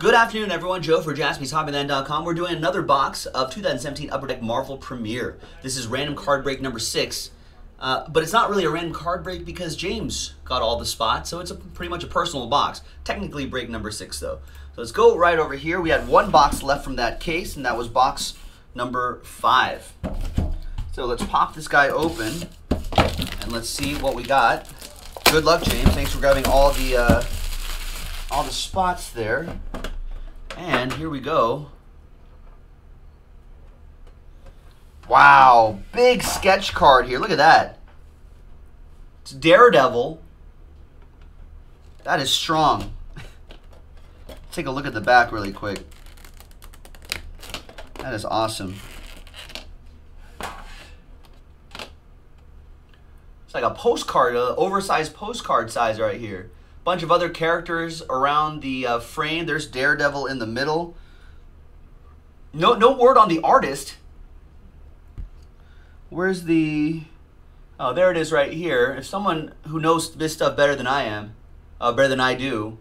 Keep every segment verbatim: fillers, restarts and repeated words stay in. Good afternoon, everyone. Joe for Jaspy's Hobbyland dot com. We're doing another box of two thousand seventeen Upper Deck Marvel Premiere. This is random card break number six, uh, but it's not really a random card break because James got all the spots, so it's a, pretty much a personal box. Technically break number six, though. So let's go right over here. We had one box left from that case, and that was box number five. So let's pop this guy open, and let's see what we got. Good luck, James. Thanks for grabbing all the, uh, all the spots there. And here we go. Wow, big sketch card here. Look at that. It's Daredevil. That is strong. Take a look at the back really quick. That is awesome. It's like a postcard, an oversized postcard size right here. Bunch of other characters around the uh, frame. There's Daredevil in the middle. No, no word on the artist. Where's the? Oh, there it is right here. If someone who knows this stuff better than I am, uh, better than I do.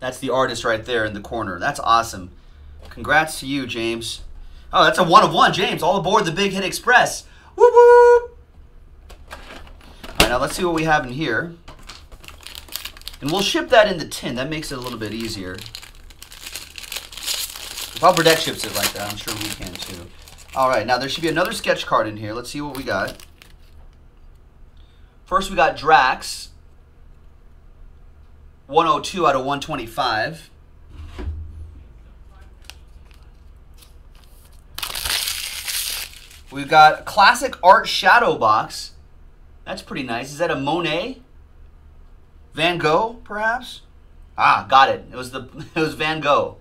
That's the artist right there in the corner. That's awesome. Congrats to you, James. Oh, that's a one of one, James. All aboard the Big Hit Express. Woo woo! All right, now let's see what we have in here. And we'll ship that in the tin. That makes it a little bit easier. If Upper Deck ships it like that, I'm sure we can too. All right, now there should be another sketch card in here. Let's see what we got. First, we got Drax. one oh two out of one twenty-five. We've got Classic Art Shadow Box. That's pretty nice. Is that a Monet? Van Gogh, perhaps? Ah, got it. It was the it was Van Gogh.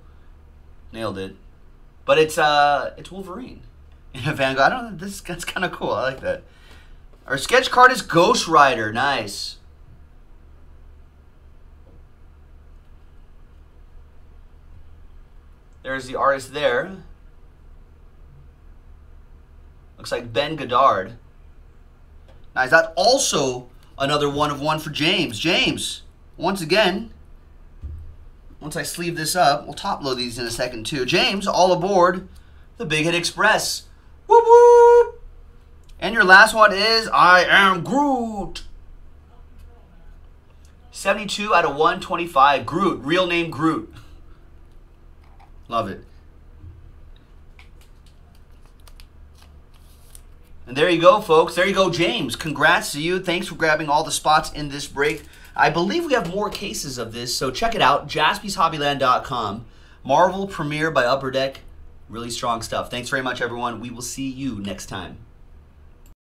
Nailed it. But it's uh it's Wolverine. Van Gogh. I don't know, this that's kinda cool. I like that. Our sketch card is Ghost Rider, nice. There's the artist there. Looks like Ben Goddard. Nice. That also another one of one for James. James, once again, once I sleeve this up, we'll top load these in a second too. James, all aboard the Big Hit Express. Whoop whoop! And your last one is I Am Groot. seventy-two out of one twenty-five. Groot, real name Groot. Love it. And there you go, folks. There you go, James. Congrats to you. Thanks for grabbing all the spots in this break. I believe we have more cases of this, so check it out. Jaspy's Hobbyland dot com. Marvel Premiere by Upper Deck. Really strong stuff. Thanks very much, everyone. We will see you next time.